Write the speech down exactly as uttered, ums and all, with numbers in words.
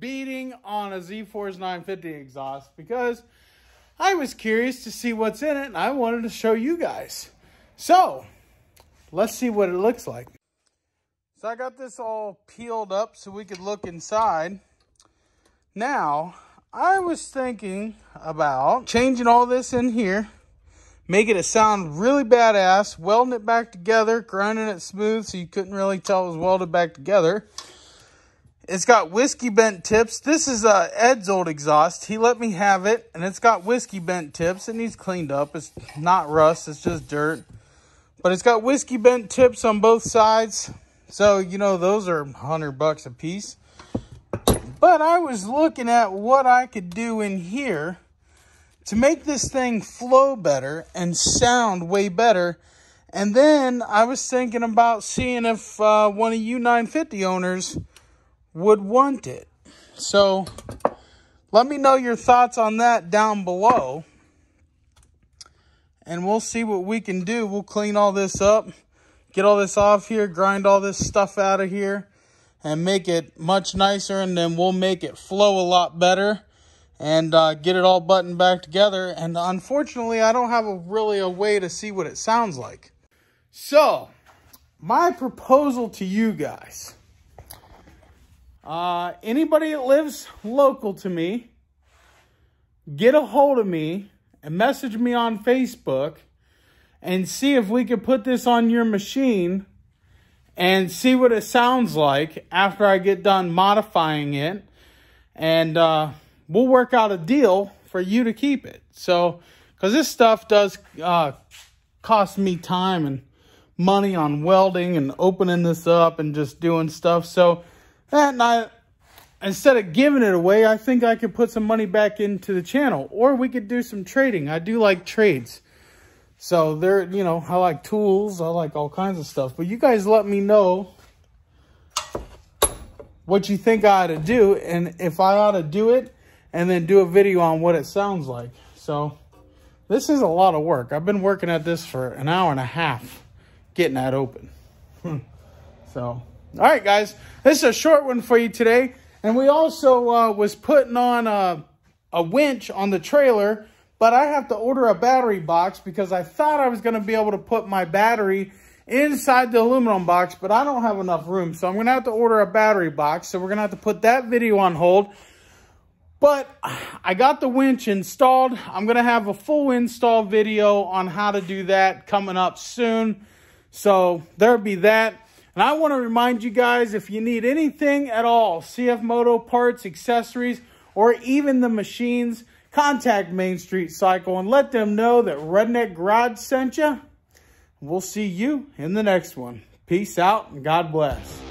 beating on a Z four's nine fifty exhaust because I was curious to see what's in it and I wanted to show you guys. So let's see what it looks like. So I got this all peeled up so we could look inside. Now I was thinking about changing all this in here, making it sound really badass, welding it back together, grinding it smooth so you couldn't really tell it was welded back together. It's got whiskey bent tips. This is uh, Ed's old exhaust. He let me have it, and it's got whiskey bent tips. It needs cleaned up. It's not rust. It's just dirt. But it's got whiskey bent tips on both sides. So, you know, those are a hundred bucks a piece. But I was looking at what I could do in here to make this thing flow better and sound way better. And then I was thinking about seeing if uh, one of you nine fifty owners would want it. So let me know your thoughts on that down below, and we'll see what we can do. We'll clean all this up, get all this off here, grind all this stuff out of here, and make it much nicer, and then we'll make it flow a lot better and uh, get it all buttoned back together. And unfortunately, I don't have a really a way to see what it sounds like. So my proposal to you guys, Uh, anybody that lives local to me, get a hold of me and message me on Facebook and see if we could put this on your machine and see what it sounds like after I get done modifying it. And uh, we'll work out a deal for you to keep it. So, because this stuff does uh, cost me time and money on welding and opening this up and just doing stuff. So, and I, instead of giving it away, I think I could put some money back into the channel, or we could do some trading. I do like trades. So there, you know, I like tools. I like all kinds of stuff, but you guys let me know what you think I ought to do and if I ought to do it, and then do a video on what it sounds like. So this is a lot of work. I've been working at this for an hour and a half, getting that open. So. All right, guys, this is a short one for you today. And we also uh, was putting on a, a winch on the trailer, but I have to order a battery box because I thought I was going to be able to put my battery inside the aluminum box, but I don't have enough room. So I'm going to have to order a battery box. So we're going to have to put that video on hold. But I got the winch installed. I'm going to have a full install video on how to do that coming up soon. So there'll be that. And I want to remind you guys, if you need anything at all, C F Moto parts, accessories, or even the machines, contact Main Street Cycle and let them know that Redneck Garage sent you. We'll see you in the next one. Peace out and God bless.